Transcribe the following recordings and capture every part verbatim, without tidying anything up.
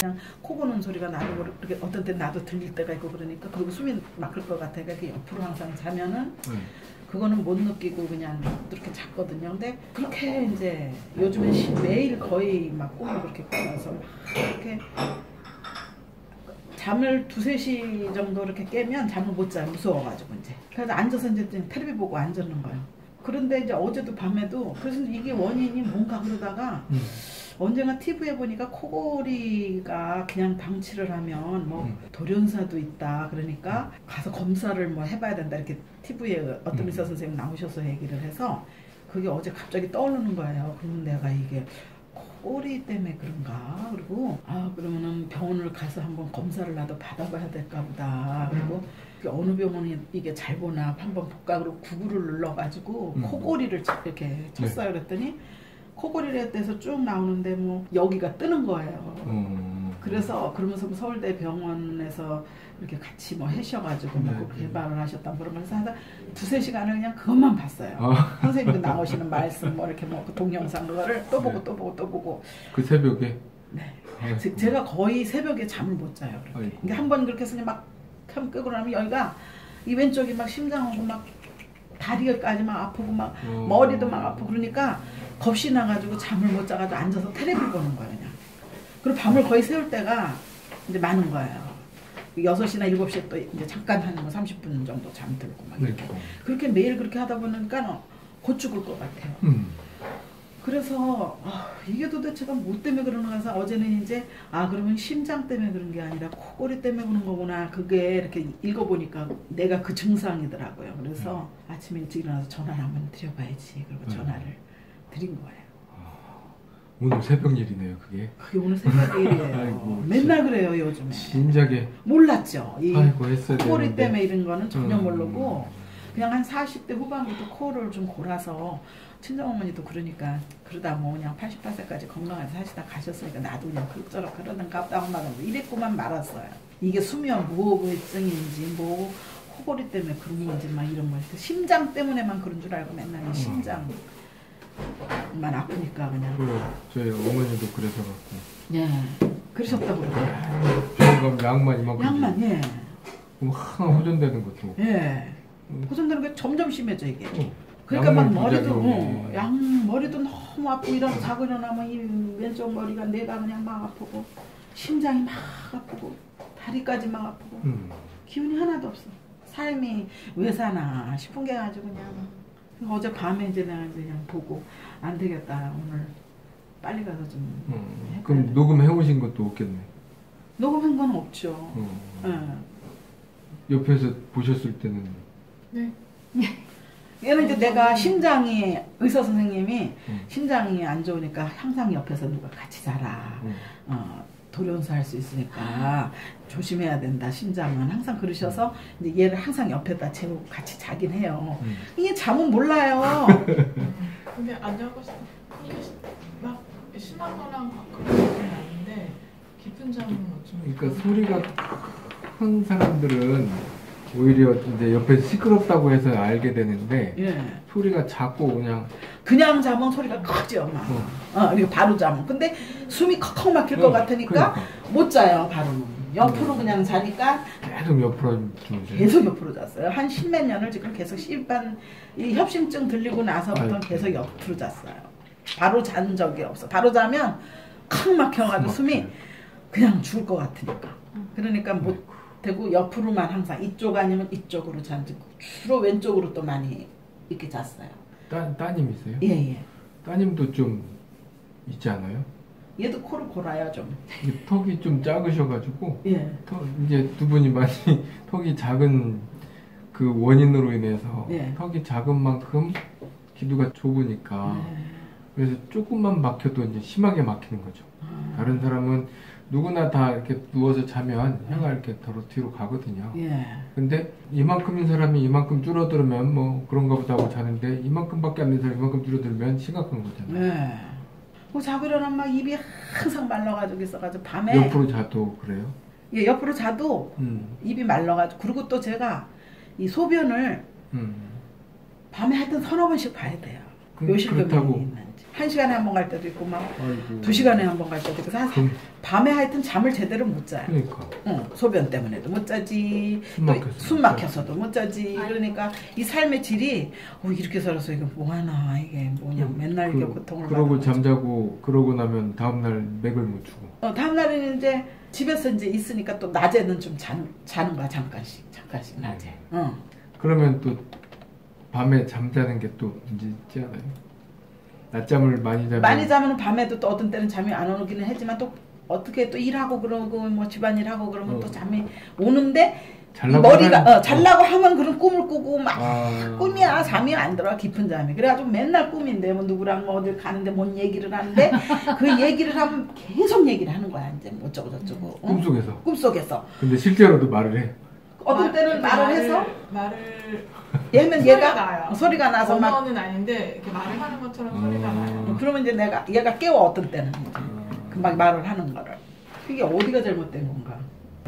그냥 코 고는 소리가 나도 그렇게 어떤 때 나도 들릴 때가 있고 그러니까 그리고 숨이 막힐 것 같아. 그러니까 옆으로 항상 자면은 음. 그거는 못 느끼고 그냥 이렇게 잤거든요. 근데 그렇게 이제 요즘에 시, 매일 거의 막 꿈을 그렇게 꾸면서 막 이렇게 잠을 두세 시 정도 이렇게 깨면 잠을 못 자요. 무서워가지고 이제. 그래서 앉아서 이제 텔레비 보고 앉았는 거예요. 그런데 이제 어제도 밤에도 그래서 이게 원인이 뭔가 그러다가 음. 언젠가 티비에 보니까 코골이가 그냥 방치를 하면 뭐 음. 돌연사도 있다 그러니까 가서 검사를 뭐 해봐야 된다 이렇게 티비에 어떤 의사 선생님 나오셔서 얘기를 해서 그게 어제 갑자기 떠오르는 거예요. 그러면 내가 이게 코골이 때문에 그런가 그리고 아 그러면은 병원을 가서 한번 검사를 나도 받아봐야 될까 보다 그리고 어느 병원이 이게 잘 보나 한번 볼까 그리고 구글을 눌러가지고 음. 코골이를 이렇게 쳤어요. 네. 그랬더니 코골이를 해서 쭉 나오는데 뭐 여기가 뜨는 거예요. 음. 그래서 그러면서 뭐 서울대 병원에서 이렇게 같이 뭐 해셔가지고 네. 뭐 개발을 하셨다 그러면서 한 두세 시간을 그냥 그것만 봤어요. 아. 선생님도 나오시는 말씀 뭐 이렇게 뭐 그 동영상 그거를 또 보고 네. 또 보고 또 보고 그 새벽에? 네. 아이고. 제가 거의 새벽에 잠을 못 자요. 그러니까 한 번 그렇게 해서 막 참 끄고 나면 여기가 이 왼쪽이 막 심장하고 막 다리까지 막 아프고 막 오. 머리도 막 아프고 그러니까 겁이 나가지고 잠을 못 자가지고 앉아서 텔레비 보는 거예요 그냥. 그리고 밤을 거의 새울 때가 이제 많은 거예요. 여섯 시나 일곱 시에 또 이제 잠깐 한 뭐 삼십 분 정도 잠들고 막 이렇게. 네. 그렇게 매일 그렇게 하다 보니까 곧 죽을 것 같아요. 음. 그래서 아, 이게 도대체가 뭐 때문에 그러는가 해서 어제는 이제 아 그러면 심장 때문에 그런 게 아니라 코골이 때문에 그런 거구나 그게 이렇게 읽어보니까 내가 그 증상이더라고요. 그래서 음. 아침에 일찍 일어나서 전화를 한번 드려봐야지 그리고 음. 전화를 드린 거예요. 오늘 새벽 일이네요 그게. 그게 오늘 새벽 일이에요. 아이고, 맨날 그래요 요즘에. 진작에. 몰랐죠. 이 아이고, 했어야 코골이 되는데. 때문에 이런 거는 전혀 음. 모르고 그냥 한 사십 대 후반부터 코를 좀 골아서 친정어머니도 그러니까 그러다 뭐 그냥 팔십팔 세까지 건강해서 사시다 가셨으니까 나도 그냥 그럭저럭 그러는가 보다 엄마가 뭐 이랬고만 말았어요. 이게 수면 무호흡증인지 뭐 코골이 때문에 그런 건지 막 이런 거 심장 때문에만 그런 줄 알고 맨날 음. 심장 만 아프니까 그냥. 그래, 저희 어머니도 그래서 갖고. 예, 그러셨다고 그러더라고요. 그럼 약만 이만큼. 약만 예. 그럼 하나 호전되는 것도. 예. 음. 호전되는 게 점점 심해져 이게. 어. 그러니까 막 머리도, 어, 양 머리도 너무 아프고 일어나서 자고 일어나면 이 왼쪽 머리가 내가 그냥 막 아프고 심장이 막 아프고 다리까지 막 아프고 음. 기운이 하나도 없어. 삶이 왜 사나 싶은 게 가지고 그냥. 어제 밤에 이제 내가 이제 그냥 보고 안 되겠다 오늘 빨리 가서 좀. 음, 그럼 녹음해 오신 것도 없겠네. 녹음한 건 없죠. 어. 네. 옆에서 보셨을 때는. 네. 얘는 이제 내가 심장이 의사 선생님이 음. 심장이 안 좋으니까 항상 옆에서 누가 같이 자라. 음. 어, 돌연사 할 수 있으니까 조심해야 된다 심장은 항상 그러셔서 이제 얘를 항상 옆에다 재우고 같이 자긴 해요. 음. 이게 잠은 몰라요. 근데 안 자고 싶어. 이게 막 심한 거랑 관계는 아닌데 깊은 잠은 어쩌면. 그러니까 소리가 큰 사람들은 오히려 이제 옆에 시끄럽다고 해서 알게 되는데 예. 소리가 작고 그냥 그냥 자면 소리가 크죠 막. 어. 어, 그리고 바로 자면 근데 숨이 컥컥 막힐 어, 것 같으니까 그러니까. 못 자요 바로 옆으로 음. 그냥 자니까 계속 옆으로 계속 옆으로 잤어요. 한 십몇 년을 지금 계속 일반 이 협심증 들리고 나서부터 아, 계속 옆으로 잤어요. 바로 잔 적이 없어. 바로 자면 칵 막혀가지고 숨이 그냥 죽을 것 같으니까 그러니까 못 음. 되고 옆으로만 항상 이쪽 아니면 이쪽으로 잔지 주로 왼쪽으로 또 많이 이렇게 잤어요. 따, 따님이세요? 예예. 예. 따님도 좀 있지 않아요? 얘도 코를 골아요 좀. 턱이 좀 작으셔가지고 예. 턱, 이제 두 분이 많이 턱이 작은 그 원인으로 인해서 예. 턱이 작은 만큼 기도가 좁으니까 예. 그래서 조금만 막혀도 이제 심하게 막히는 거죠. 아. 다른 사람은 누구나 다 이렇게 누워서 자면 혀가 이렇게 바로 뒤로 가거든요. 예. 근데 이만큼인 사람이 이만큼 줄어들면 뭐 그런가 보다 하고 자는데 이만큼밖에 안 된 사람이 이만큼 줄어들면 심각한 거잖아요. 예. 뭐 자고 일어나면 막 입이 항상 말라가지고 있어가지고 밤에 옆으로 자도 그래요? 예, 옆으로 자도 음. 입이 말라가지고 그리고 또 제가 이 소변을 음. 밤에 하여튼 서너 번씩 봐야 돼요. 요실금이 있는지. 한 시간에 한 번 갈 때도 있고 막 두 시간에 한 번 갈 때도 있고 사, 그... 밤에 하여튼 잠을 제대로 못 자요. 그러니까. 응, 소변 때문에도 못 자지, 숨 막혀서도 못 자지. 그러니까 이 삶의 질이 어, 이렇게 살아서 이게 뭐하나 이게 뭐냐 음, 맨날 그, 이게 고통을 그러고 받는 잠자고 그러고 나면 다음날 맥을 못 주고 어, 다음날은 이제 집에서 이제 있으니까 또 낮에는 좀 자는, 자는 거야. 잠깐씩 잠깐씩 낮에. 네. 응. 그러면 또 밤에 잠자는 게 또 문제지 않아요? 낮잠을 많이 자면 많이 자면 밤에도 또 어떤 때는 잠이 안 오기는 하지만 또 어떻게 또 일하고 그러고 뭐 집안일하고 그러면 어. 또 잠이 오는데 머리가 하면... 어, 잘라고 하면 그런 꿈을 꾸고 막 아... 꿈이야. 잠이 안 들어 깊은 잠이. 그래가지고 맨날 꿈인데 뭐 누구랑 뭐 어딜 가는데 뭔 얘기를 하는데 그 얘기를 하면 계속 얘기를 하는 거야. 이제 뭐 어쩌고 저쩌고 응? 꿈속에서 꿈속에서 근데 실제로도 말을 해. 어떤 때는 말, 말을 해서 말을 얘는 얘가 나요. 소리가 나서 언어는 막... 아닌데 이렇게 말을 하는 것처럼 음... 소리가 나요. 그러면 이제 내가 얘가 깨워. 어떤 때는 음... 금방 말을 하는 거를. 그게 어디가 잘못된 건가?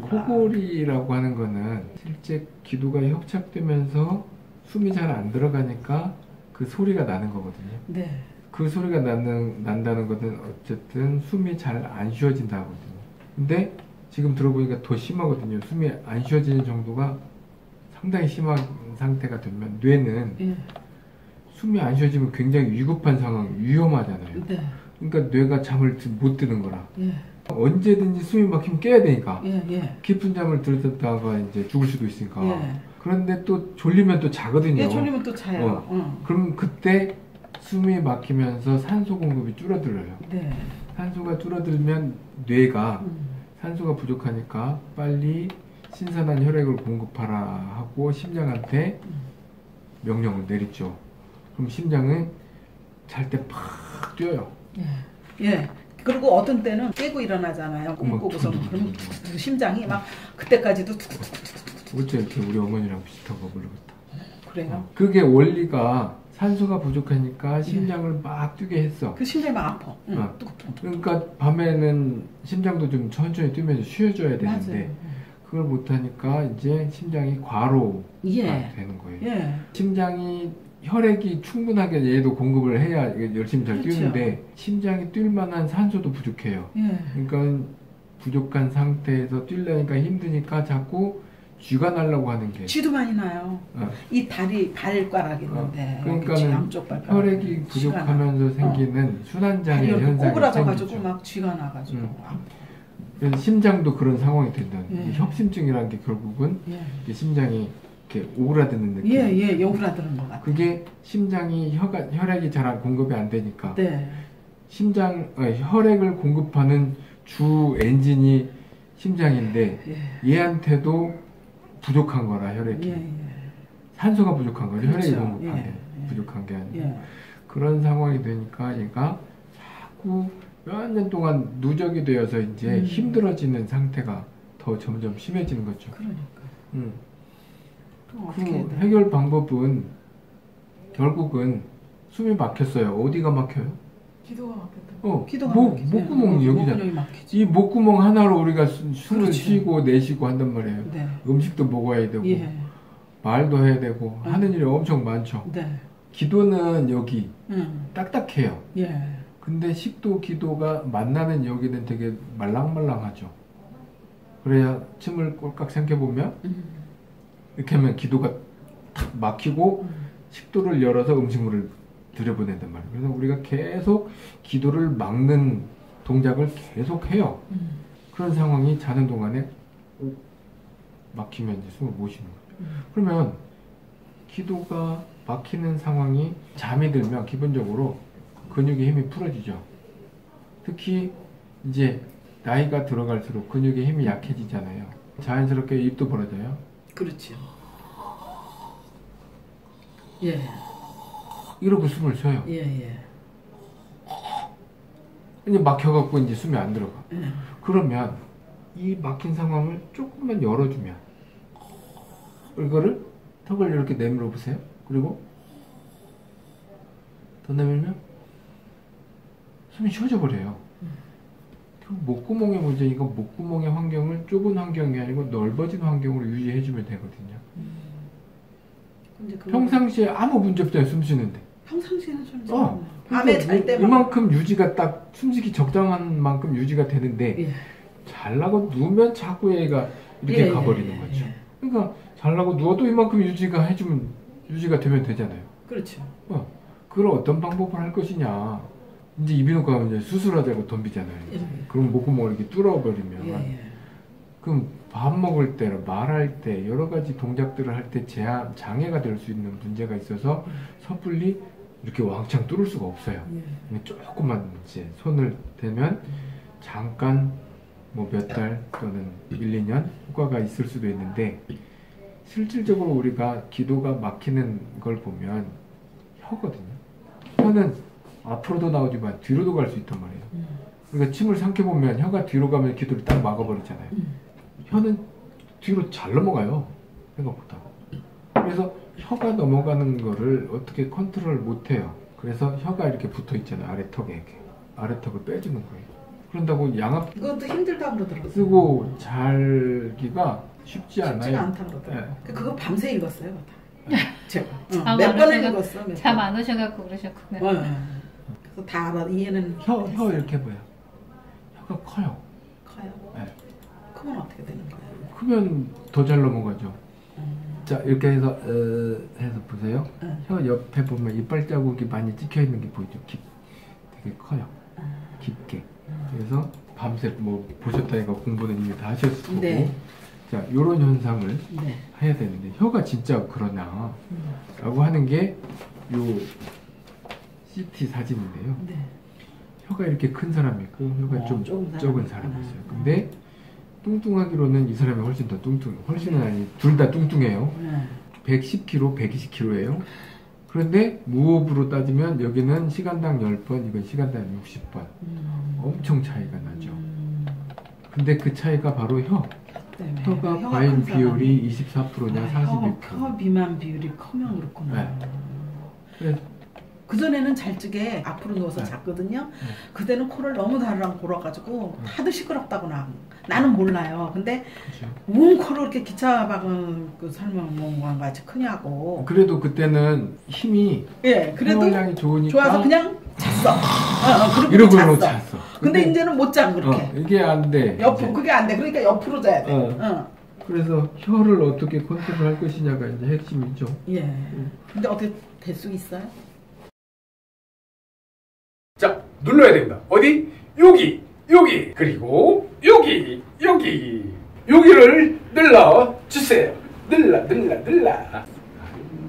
코골이라고 하는 거는 실제 기도가 협착되면서 숨이 잘 안 들어가니까 그 소리가 나는 거거든요. 네. 그 소리가 나는, 난다는 것은 어쨌든 숨이 잘 안 쉬어진다 거든요. 근데 지금 들어보니까 더 심하거든요. 숨이 안 쉬어지는 정도가 상당히 심한 상태가 되면 뇌는 네. 숨이 안 쉬어지면 굉장히 위급한 상황, 위험하잖아요. 네. 그러니까 뇌가 잠을 못 드는 거라. 네. 언제든지 숨이 막히면 깨야 되니까 예, 예. 깊은 잠을 들었다가 이제 죽을 수도 있으니까 예. 그런데 또 졸리면 또 자거든요. 예, 졸리면 또 자요. 어. 응. 그럼 그때 숨이 막히면서 산소 공급이 줄어들어요. 네. 산소가 줄어들면 뇌가 음. 산소가 부족하니까 빨리 신선한 혈액을 공급하라 하고 심장한테 음. 명령을 내리죠. 그럼 심장은 잘 때 팍 뛰어요. 예. 예. 그리고 어떤 때는 깨고 일어나잖아요. 꿈 꾸고서 그럼 심장이 막 그때까지도 툭툭툭툭툭. 어째 이렇게 우리 어머니랑 비슷하고 그러겠다. 그래요? 그게 원리가 산소가 부족하니까 심장을 막 뛰게 했어. 그 심장이 막 아파. 응. 그러니까 밤에는 심장도 좀 천천히 뛰면서 쉬어줘야 되는데 그걸 못하니까 이제 심장이 과로가 예. 되는 거예요. 예. 심장이 혈액이 충분하게 얘도 공급을 해야 열심히 잘 그렇죠. 뛰는데 심장이 뛸 만한 산소도 부족해요. 예. 그러니까 부족한 상태에서 뛰려니까 힘드니까 자꾸 쥐가 나려고 하는 게 쥐도 많이 나요. 어. 이 다리 발가락 있는데 어. 그러니까는 혈액이 부족하면서 생기는 어. 순환장애 현상이 꼬부라져가지고 막 쥐가 나가지고 음. 그래서 심장도 그런 상황이 된다는 예. 협심증이라는 게 결국은 예. 심장이 이렇게 오그라드는 느낌. 예예, 예, 오그라드는 것 같아요. 그게 심장이 혈가, 혈액이 잘 안 공급이 안 되니까. 네. 심장 어, 혈액을 공급하는 주 엔진이 심장인데 예. 얘한테도 부족한 거라 혈액이. 예, 예. 산소가 부족한 거죠. 그렇죠. 혈액이 공급하는 예, 부족한 게 아니라 예. 그런 상황이 되니까 얘가 자꾸 몇 년 동안 누적이 되어서 이제 음. 힘들어지는 상태가 더 점점 심해지는 거죠. 그러니까. 음. 그 해결 방법은 결국은 숨이 막혔어요. 어디가 막혀요? 기도가 막혔다. 어, 기도가 목, 막히지. 목구멍 네. 여기잖아. 이 목구멍 하나로 우리가 수, 숨을 그렇지. 쉬고 내쉬고 한단 말이에요. 네. 음식도 먹어야 되고 예. 말도 해야 되고 음. 하는 일이 엄청 많죠. 네. 기도는 여기 음. 딱딱해요. 예. 근데 식도 기도가 만나는 여기는 되게 말랑말랑하죠. 그래야 침을 꼴깍 삼켜보면 음. 이렇게 하면 기도가 탁 막히고 식도를 열어서 음식물을 들여보낸단 말이에요. 그래서 우리가 계속 기도를 막는 동작을 계속 해요. 음. 그런 상황이 자는 동안에 막히면 이제 숨을 못 쉬는 거예요. 음. 그러면 기도가 막히는 상황이 잠이 들면 기본적으로 근육의 힘이 풀어지죠. 특히 이제 나이가 들어갈수록 근육의 힘이 약해지잖아요. 자연스럽게 입도 벌어져요. 그렇죠. 예. 이러고 숨을 쉬어요. 예, 예. 이제 막혀갖고 이제 숨이 안 들어가. 예. 그러면 이 막힌 상황을 조금만 열어주면 이거를 턱을 이렇게 내밀어 보세요. 그리고 더 내밀면 숨이 쉬어져 버려요. 목구멍의 문제니까 목구멍의 환경을 좁은 환경이 아니고 넓어진 환경으로 유지해주면 되거든요. 음. 근데 평상시에 아무 문제 없잖아요. 숨 쉬는데. 평상시에는 좀 어, 밤에 잘 때만 이만큼 유지가 딱 숨쉬기 적당한 만큼 유지가 되는데 예. 잘라고 누우면 자꾸 얘가 이렇게 예, 가버리는 예, 거죠. 예. 그러니까 잘라고 누워도 이만큼 유지가 해주면 유지가 되면 되잖아요. 그렇죠. 어, 그걸 어떤 방법을 할 것이냐. 이제 이비인후과 가면 이제 수술하자고 덤비잖아요. 예, 예. 그럼 목구멍을 이렇게 뚫어버리면 예, 예. 그럼 밥 먹을 때나 말할 때 여러 가지 동작들을 할 때 제한 장애가 될 수 있는 문제가 있어서 예. 섣불리 이렇게 왕창 뚫을 수가 없어요. 예. 조금만 이제 손을 대면 잠깐 뭐 몇 달 또는 일, 이 년 효과가 있을 수도 있는데 실질적으로 우리가 기도가 막히는 걸 보면 혀거든요. 혀는 앞으로도 나오지만 뒤로도 갈 수 있단 말이에요. 그러니까 침을 삼켜보면 혀가 뒤로 가면 기도를 딱 막아버리잖아요. 혀는 뒤로 잘 넘어가요. 생각보다. 그래서 혀가 넘어가는 거를 어떻게 컨트롤 못해요. 그래서 혀가 이렇게 붙어있잖아요. 아래 턱에 이렇게. 아래 턱을 빼주는 거예요. 그런다고 양압 그것도 힘들다고 그러더라고요. 쓰고 잘기가 쉽지 않아요. 쉽지가 않다고 그러더라고요. 네. 그거 밤새 읽었어요. 네. 제가 어, 몇 번을 읽었어. 잠 안 오셔갖고 그러셨구나. 어, 네. 그래서 다 알아. 이해는 혀, 혀 이렇게 보여. 혀가 커요. 커요? 네. 크면 어떻게 되는 거예요? 크면 더 잘 넘어가죠. 자 이렇게 해서 어, 해서 보세요. 응. 혀 옆에 보면 이빨 자국이 많이 찍혀 있는 게 보이죠. 깊, 되게 커요. 응. 깊게. 응. 그래서 밤새 뭐 보셨다니까 공부는 이미 다 하셨을 거고. 네. 자 이런 현상을 네. 해야 되는데 혀가 진짜 그러냐라고 응. 하는 게 요 씨티 사진인데요. 네. 혀가 이렇게 큰 사람이 있고 혀가 어, 좀 작은 사람이, 사람이 있어요. 근데 뚱뚱하기로는 이 사람이 훨씬 더 뚱뚱, 훨씬은 네. 아니, 둘 다 뚱뚱해요. 네. 백십 킬로그램, 백이십 킬로그램예요. 그런데 무호흡으로 따지면 여기는 시간당 십 번, 이건 시간당 육십 번. 음. 엄청 차이가 나죠. 음. 근데 그 차이가 바로 혀. 네. 혀가 과잉 비율이 이십사 퍼센트냐 아, 사십이 퍼센트. 혀, 혀 비만 비율이 커면 그렇구나. 네. 네. 그전에는 잘 찌게 앞으로 누워서 네. 잤거든요. 네. 그때는 코를 너무 달랑 골아가지고 다들 시끄럽다고 나, 나는 몰라요. 근데 뭔 코로 이렇게 기차 박은 그 삶은 뭔가 같이 크냐고. 그래도 그때는 힘이 예, 그래도 혈량이 좋으니까 좋아서 그냥 잤어. 어, 어, 이러고 잤어. 잤어. 근데, 근데 이제는 못 자고 그렇게. 어, 이게 안 돼. 옆으로 그게 안 돼. 그러니까 옆으로 자야 돼. 어. 어. 그래서 혀를 어떻게 컨트롤할 것이냐가 이제 핵심이죠. 예. 음. 근데 어떻게 될 수 있어요? 자, 눌러야 됩니다. 어디? 여기, 여기, 그리고 여기, 여기, 여기를 눌러주세요. 눌러, 눌러, 눌러.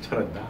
잘한다.